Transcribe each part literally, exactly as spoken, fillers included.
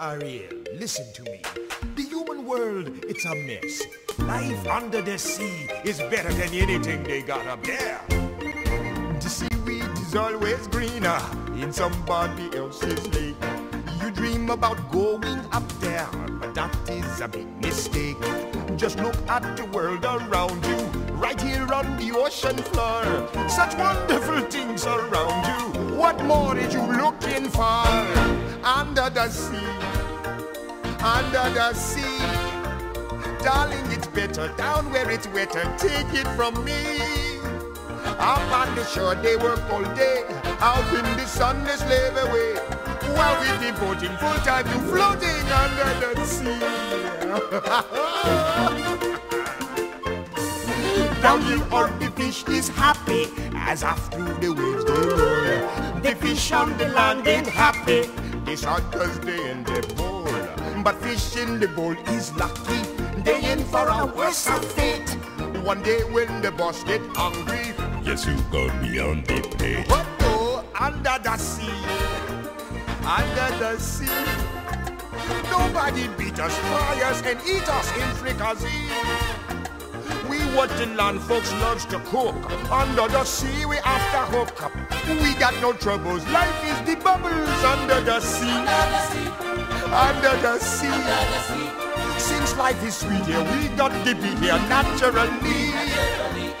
Ariel, listen to me. The human world, it's a mess. Life under the sea is better than anything they got up there. The seaweed is always greener in somebody else's lake. You dream about going up there, but that is a big mistake. Just look at the world around you, right here on the ocean floor. Such wonderful things around you. What more are you looking for? Under the sea, under the sea. Darling, it's better down where it's wetter. Take it from me. Up on the shore, they work all day. Out in the sun, they slave away. While we devoting full time to floating under the sea. Down here on the fish is happy, as off through the waves they roll. The fish on the land ain't happy, it's hot cause they in the bowl. But fish in the bowl is lucky, they in for a worse of fate. One day when the boss get hungry, yes, you go beyond the plate. But oh, under the sea, under the sea, nobody beat us, fry us and eat us in fricassee. We what the land folks loves to cook. Under the sea we after hook up. We got no troubles. Life is the bubbles under the sea. Under the sea. Under the sea. Since life is sweet here, we got to be here naturally.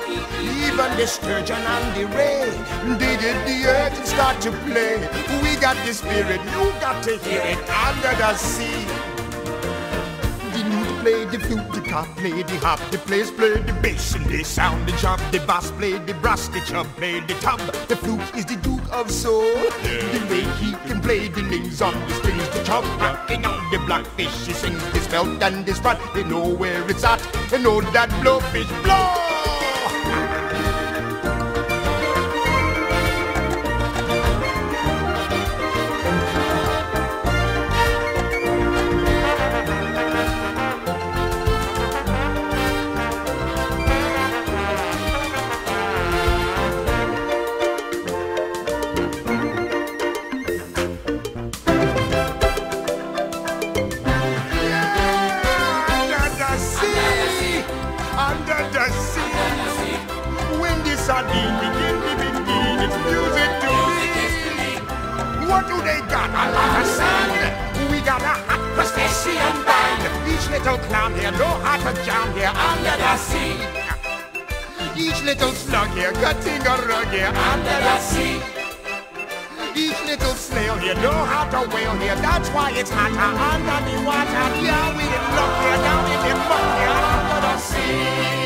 Even the sturgeon and the ray, they did the earth and start to play. We got the spirit, you got to hear it under the sea. Play the flute, the cop, play the hop, the players play the bass and they sound the chop, the bass play the brass, the chub play the tub. The flute is the duke of soul, yeah. The way he can play the names on the strings, the chub rocking on the blackfish, he sings his belt and his rod, they know where it's at, they know that blowfish blow. Under the sea, when the sardine begin to begin, it's music to me. What do they got? A lot of sand. We got a hot crustacean band. Each little clown here, no heart to jam here under the sea. Each little slug here, cutting a rug here under the sea. Each little snail here, no heart to whale here. That's why it's hotter under the water. Yeah, we in love here, down in the mud here under the sea.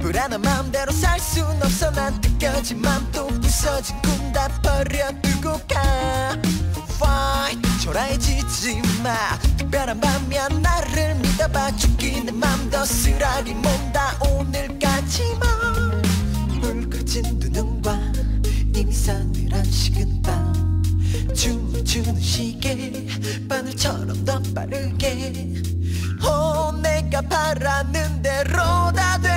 불안한 마음대로 살 순 없어. 난 뜯겨진 맘도 부서진 꿈 다 버려두고 가. Fine, 초라해지지 마. 특별한 밤이야 나를 믿어봐. 죽이는 맘 더 쓰라린 몸 다 오늘까지만. 붉어진 두 눈과 이미 서늘한 식은 밤. 춤을 추는 시계 바늘처럼 더 빠르게. 오, 내가 바라는 대로 다들